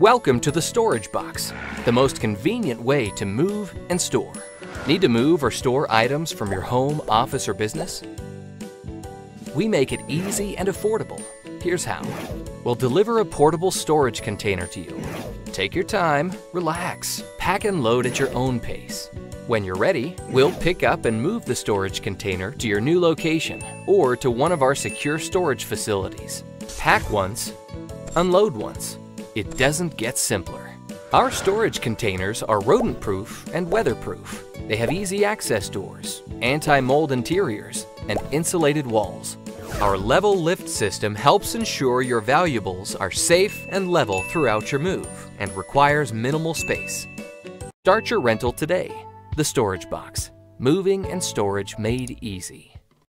Welcome to the Storage Box, the most convenient way to move and store. Need to move or store items from your home, office, or business? We make it easy and affordable. Here's how. We'll deliver a portable storage container to you. Take your time, relax, pack and load at your own pace. When you're ready, we'll pick up and move the storage container to your new location or to one of our secure storage facilities. Pack once, unload once. It doesn't get simpler. Our storage containers are rodent-proof and weatherproof. They have easy access doors, anti-mold interiors, and insulated walls. Our level lift system helps ensure your valuables are safe and level throughout your move and requires minimal space. Start your rental today. The Storage Box, moving and storage made easy.